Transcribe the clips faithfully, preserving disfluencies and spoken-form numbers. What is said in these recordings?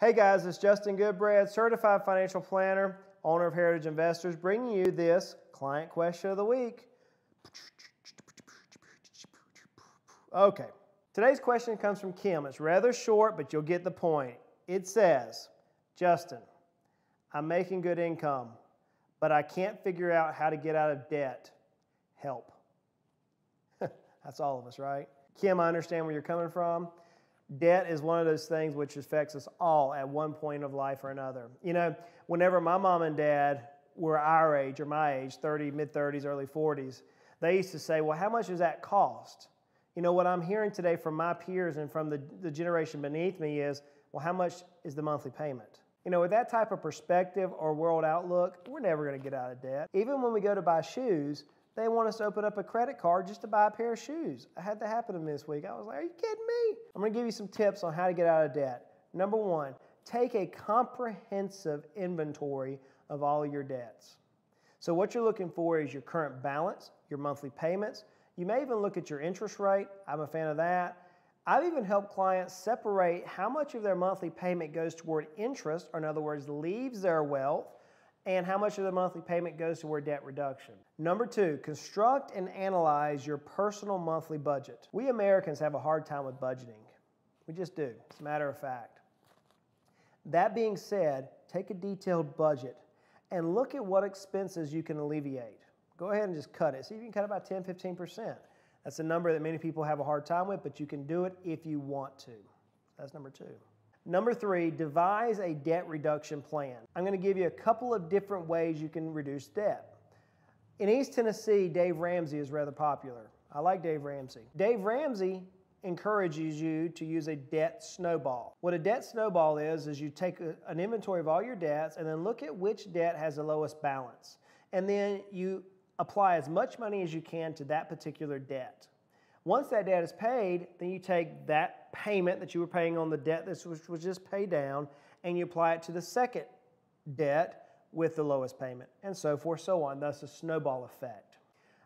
Hey guys, it's Justin Goodbread, Certified Financial Planner, owner of Heritage Investors, bringing you this client question of the week. Okay, today's question comes from Kim. It's rather short, but you'll get the point. It says, Justin, I'm making good income, but I can't figure out how to get out of debt. Help. That's all of us, right? Kim, I understand where you're coming from. Debt is one of those things which affects us all at one point of life or another. You know, whenever my mom and dad were our age or my age, thirty, mid thirties, early forties, they used to say, well, how much does that cost? You know, what I'm hearing today from my peers and from the, the generation beneath me is, well, how much is the monthly payment? You know, with that type of perspective or world outlook, we're never going to get out of debt. Even when we go to buy shoes, they want us to open up a credit card just to buy a pair of shoes. I had that happen to me this week. I was like, are you kidding me? I'm going to give you some tips on how to get out of debt. Number one, take a comprehensive inventory of all your debts. So what you're looking for is your current balance, your monthly payments. You may even look at your interest rate. I'm a fan of that. I've even helped clients separate how much of their monthly payment goes toward interest, or in other words, leaves their wealth, and how much of the monthly payment goes toward debt reduction. Number two, construct and analyze your personal monthly budget. We Americans have a hard time with budgeting. We just do, as a matter of fact. That being said, take a detailed budget and look at what expenses you can alleviate. Go ahead and just cut it. See if you can cut it by ten, fifteen percent. That's a number that many people have a hard time with, but you can do it if you want to. That's number two. Number three, devise a debt reduction plan. I'm going to give you a couple of different ways you can reduce debt. In East Tennessee, Dave Ramsey is rather popular. I like Dave Ramsey. Dave Ramsey encourages you to use a debt snowball. What a debt snowball is, is you take a, an inventory of all your debts and then look at which debt has the lowest balance. And then you apply as much money as you can to that particular debt. Once that debt is paid, then you take that payment that you were paying on the debt that was just paid down, and you apply it to the second debt with the lowest payment, and so forth, so on. Thus, a snowball effect.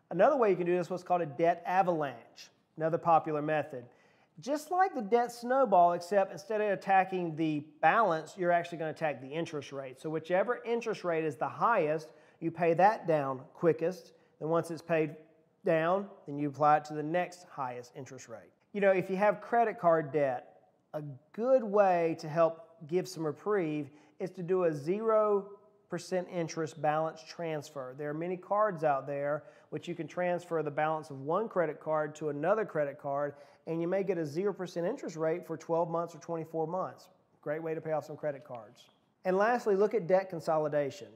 Another way you can do this is what's called a debt avalanche, another popular method. Just like the debt snowball, except instead of attacking the balance, you're actually going to attack the interest rate. So whichever interest rate is the highest, you pay that down quickest, and once it's paid down, then you apply it to the next highest interest rate. You know, if you have credit card debt, a good way to help give some reprieve is to do a zero percent interest balance transfer. There are many cards out there which you can transfer the balance of one credit card to another credit card, and you may get a zero percent interest rate for twelve months or twenty-four months. Great way to pay off some credit cards. And lastly, look at debt consolidation.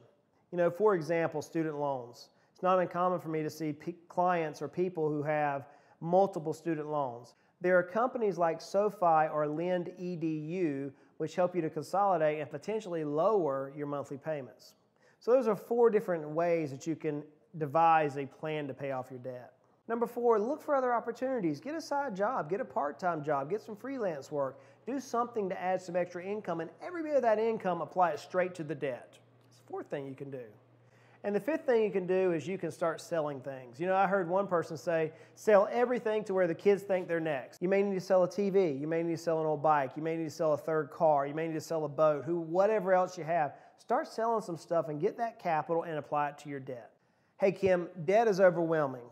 You know, for example, student loans. It's not uncommon for me to see clients or people who have multiple student loans. There are companies like SoFi or LendEDU which help you to consolidate and potentially lower your monthly payments. So those are four different ways that you can devise a plan to pay off your debt. Number four, look for other opportunities. Get a side job, get a part-time job, get some freelance work. Do something to add some extra income, and every bit of that income, apply it straight to the debt. It's the fourth thing you can do. And the fifth thing you can do is you can start selling things. You know, I heard one person say, sell everything to where the kids think they're next. You may need to sell a T V. You may need to sell an old bike. You may need to sell a third car. You may need to sell a boat, who, whatever else you have. Start selling some stuff and get that capital and apply it to your debt. Hey, Kim, debt is overwhelming.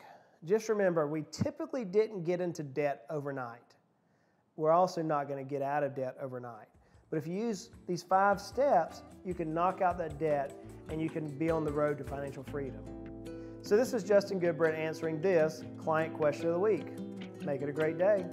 Just remember, we typically didn't get into debt overnight. We're also not going to get out of debt overnight. But if you use these five steps, you can knock out that debt and you can be on the road to financial freedom. So this is Justin Goodbread answering this client question of the week. Make it a great day.